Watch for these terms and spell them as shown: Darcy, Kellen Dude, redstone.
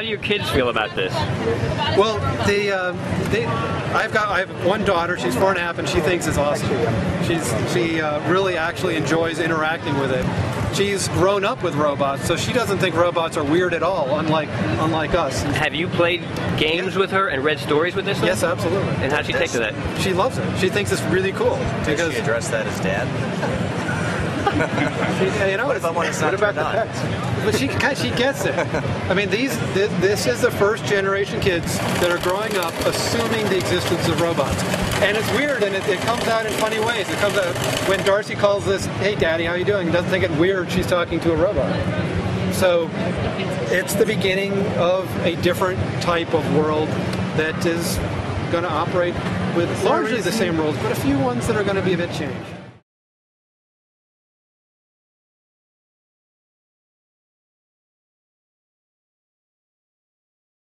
How do your kids feel about this? Well, I have one daughter. She's 4.5, and she thinks it's awesome. She really actually enjoys interacting with it. She's grown up with robots, so she doesn't think robots are weird at all, unlike us. Have you played games with her and read stories with this one? Yes, absolutely. And how'd she take to that? She loves it. She thinks it's really cool. Does she address that as dad? You know, what about the pets? But she gets it. I mean, this is the first generation kids that are growing up assuming the existence of robots. And it's weird, and it comes out in funny ways. It comes out when Darcy calls this, "Hey, Daddy, how you doing?" It doesn't think it weird she's talking to a robot. So it's the beginning of a different type of world that is going to operate with largely the same rules, but a few ones that are going to be a bit changed.